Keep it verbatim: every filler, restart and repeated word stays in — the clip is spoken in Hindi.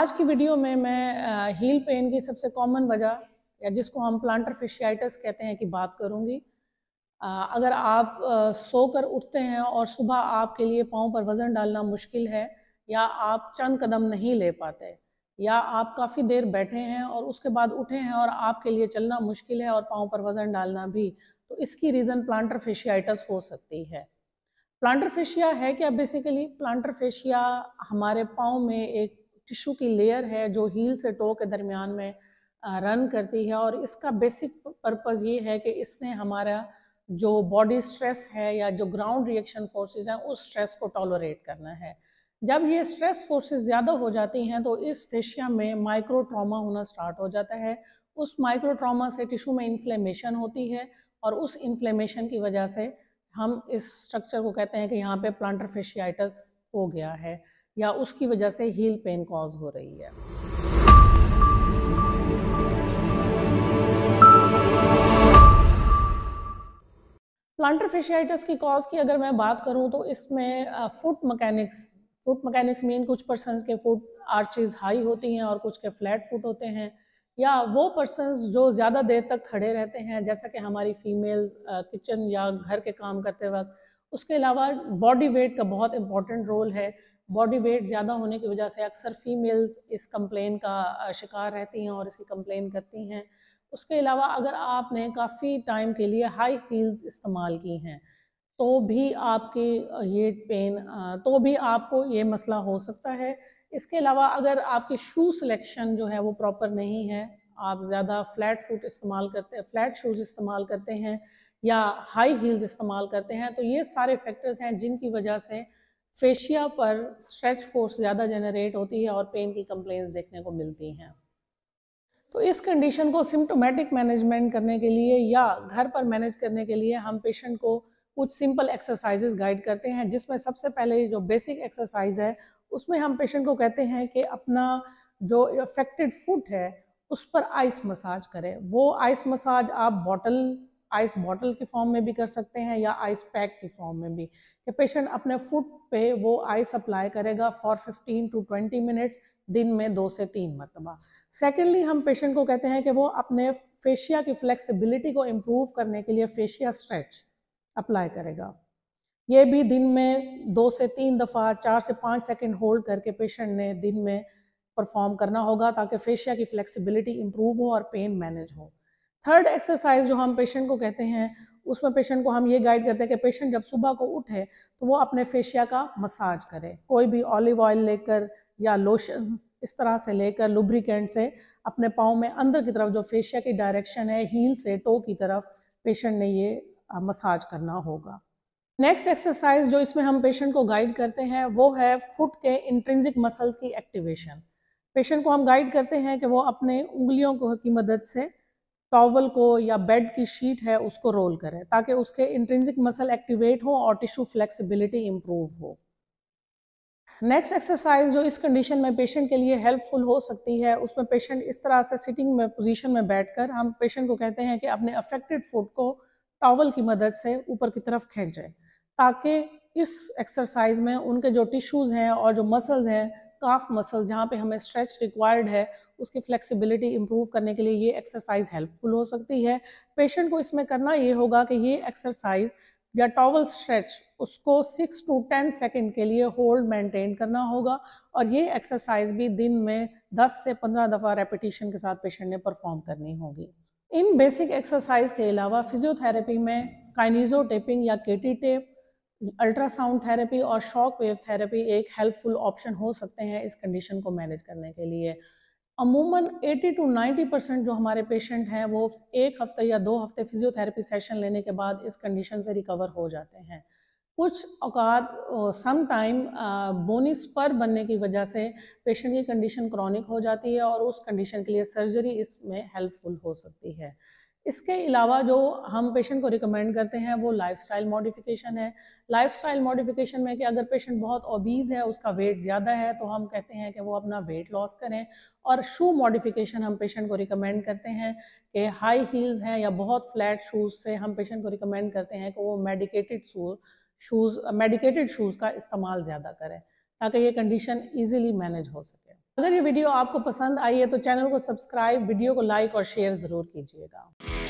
आज की वीडियो में मैं हील पेन की सबसे कॉमन वजह या जिसको हम प्लांटर फैशियाइटिस कहते हैं की बात करूंगी। अगर आप सोकर उठते हैं और सुबह आपके लिए पाँव पर वज़न डालना मुश्किल है या आप चंद कदम नहीं ले पाते या आप काफ़ी देर बैठे हैं और उसके बाद उठे हैं और आपके लिए चलना मुश्किल है और पाँव पर वज़न डालना भी, तो इसकी रीज़न प्लांटर फैशियाइटिस हो सकती है। प्लांटर फैशिया है क्या? बेसिकली प्लांटर फैशिया हमारे पाँव में एक टिशू की लेयर है जो हील से टो के दरमियान में रन करती है और इसका बेसिक पर्पज़ ये है कि इसने हमारा जो बॉडी स्ट्रेस है या जो ग्राउंड रिएक्शन फोर्सेस हैं उस स्ट्रेस को टॉलरेट करना है। जब ये स्ट्रेस फोर्सेस ज़्यादा हो जाती हैं तो इस फैशिया में माइक्रोट्रामा होना स्टार्ट हो जाता है। उस माइक्रोट्रामा से टिश्यू में इन्फ्लेमेशन होती है और उस इन्फ्लेमेशन की वजह से हम इस स्ट्रक्चर को कहते हैं कि यहाँ पे प्लांटर फैशियाइटिस हो गया है या उसकी वजह से हील पेन कॉज हो रही है। प्लांटर फैशियाइटिस की कॉज की अगर मैं बात करूं तो इसमें foot mechanics foot mechanics mean कुछ पर्सनस के फुट आर्चेज हाई होती हैं और कुछ के फ्लैट फुट होते हैं, या वो पर्सनस जो ज़्यादा देर तक खड़े रहते हैं जैसा कि हमारी फीमेल्स किचन या घर के काम करते वक्त। उसके अलावा बॉडी वेट का बहुत इंपॉर्टेंट रोल है। बॉडी वेट ज़्यादा होने की वजह से अक्सर फीमेल्स इस कंप्लेन का शिकार रहती हैं और इसकी कंप्लेन करती हैं। उसके अलावा अगर आपने काफ़ी टाइम के लिए हाई हील्स इस्तेमाल की हैं तो भी आपकी ये पेन तो भी आपको ये मसला हो सकता है। इसके अलावा अगर आपकी शू सिलेक्शन जो है वो प्रॉपर नहीं है, आप ज़्यादा फ्लैट फुट इस्तेमाल करते हैं फ्लैट शूज़ इस्तेमाल करते हैं या हाई हील्स इस्तेमाल करते हैं, तो ये सारे फैक्टर्स हैं जिनकी वजह से फेशिया पर स्ट्रेच फोर्स ज़्यादा जनरेट होती है और पेन की कंप्लेंट्स देखने को मिलती हैं। तो इस कंडीशन को सिम्टोमेटिक मैनेजमेंट करने के लिए या घर पर मैनेज करने के लिए हम पेशेंट को कुछ सिंपल एक्सरसाइजेस गाइड करते हैं, जिसमें सबसे पहले जो बेसिक एक्सरसाइज है उसमें हम पेशेंट को कहते हैं कि अपना जो अफेक्टेड फुट है उस पर आइस मसाज करें। वो आइस मसाज आप बॉटल आइस बॉटल की फॉर्म में भी कर सकते हैं या आइस पैक की फॉर्म में भी, कि पेशेंट अपने फुट पे वो आइस अप्लाई करेगा for fifteen to twenty minutes दिन में दो से तीन मरतबा। सेकेंडली हम पेशेंट को कहते हैं कि वो अपने फेशिया की फ्लेक्सिबिलिटी को इम्प्रूव करने के लिए फेशिया स्ट्रेच अप्लाई करेगा। ये भी दिन में दो से तीन दफ़ा चार से पाँच सेकेंड होल्ड करके पेशेंट ने दिन में परफॉर्म करना होगा ताकि फेशिया की फ्लेक्सिबिलिटी इम्प्रूव हो और पेन मैनेज हो। थर्ड एक्सरसाइज जो हम पेशेंट को कहते हैं उसमें पेशेंट को हम ये गाइड करते हैं कि पेशेंट जब सुबह को उठे तो वो अपने फेशिया का मसाज करे, कोई भी ऑलिव ऑयल लेकर या लोशन इस तरह से लेकर लुब्रिकेंट से अपने पाँव में अंदर की तरफ जो फेशिया की डायरेक्शन है हील से टो की तरफ पेशेंट ने ये मसाज करना होगा। नेक्स्ट एक्सरसाइज जो इसमें हम पेशेंट को गाइड करते हैं वो है फुट के इंट्रिंसिक मसल्स की एक्टिवेशन। पेशेंट को हम गाइड करते हैं कि वो अपने उंगलियों को की मदद से टॉवल को या बेड की शीट है उसको रोल करें ताकि उसके इंट्रिंसिक मसल एक्टिवेट हो और टिश्यू फ्लेक्सिबिलिटी इम्प्रूव हो। नेक्स्ट एक्सरसाइज जो इस कंडीशन में पेशेंट के लिए हेल्पफुल हो सकती है उसमें पेशेंट इस तरह से सिटिंग में पोजीशन में बैठकर हम पेशेंट को कहते हैं कि अपने अफेक्टेड फुट को टॉवल की मदद से ऊपर की तरफ खींचें ताकि इस एक्सरसाइज में उनके जो टिश्यूज हैं और जो मसल्स हैं काफ मसल जहाँ पे हमें स्ट्रेच रिक्वायर्ड है उसकी फ्लेक्सिबिलिटी इंप्रूव करने के लिए ये एक्सरसाइज हेल्पफुल हो सकती है। पेशेंट को इसमें करना ये होगा कि ये एक्सरसाइज या टॉवल स्ट्रेच उसको सिक्स टू टेन सेकेंड के लिए होल्ड मेंटेन करना होगा और ये एक्सरसाइज भी दिन में दस से पंद्रह दफ़ा रेपिटेशन के साथ पेशेंट ने परफॉर्म करनी होगी। इन बेसिक एक्सरसाइज के अलावा फिजियोथेरेपी में काइनेसो टेपिंग या केटी टेप, अल्ट्रासाउंड थेरेपी और शॉक वेव थेरेपी एक हेल्पफुल ऑप्शन हो सकते हैं इस कंडीशन को मैनेज करने के लिए। अमूमन अस्सी टू नब्बे परसेंट जो हमारे पेशेंट हैं वो एक हफ्ते या दो हफ्ते फिजियोथेरेपी सेशन लेने के बाद इस कंडीशन से रिकवर हो जाते हैं। कुछ औकात सम टाइम बोनी स्पर बनने की वजह से पेशेंट की कंडीशन क्रॉनिक हो जाती है और उस कंडीशन के लिए सर्जरी इसमें हेल्पफुल हो सकती है। इसके अलावा जो हम पेशेंट को रिकमेंड करते हैं वो लाइफस्टाइल मॉडिफिकेशन है। लाइफस्टाइल मॉडिफिकेशन में कि अगर पेशेंट बहुत ओबीज है, उसका वेट ज़्यादा है, तो हम कहते हैं कि वो अपना वेट लॉस करें। और शू मॉडिफिकेशन हम पेशेंट को रिकमेंड करते हैं कि हाई हील्स हैं या बहुत फ्लैट शूज़ से हम पेशेंट को रिकमेंड करते हैं कि वो मेडिकेटेड शूज़ मेडिकेटेड शूज़ का इस्तेमाल ज़्यादा करें ताकि ये कंडीशन ईजिली मैनेज हो सके। अगर ये वीडियो आपको पसंद आई है तो चैनल को सब्सक्राइब, वीडियो को लाइक और शेयर जरूर कीजिएगा।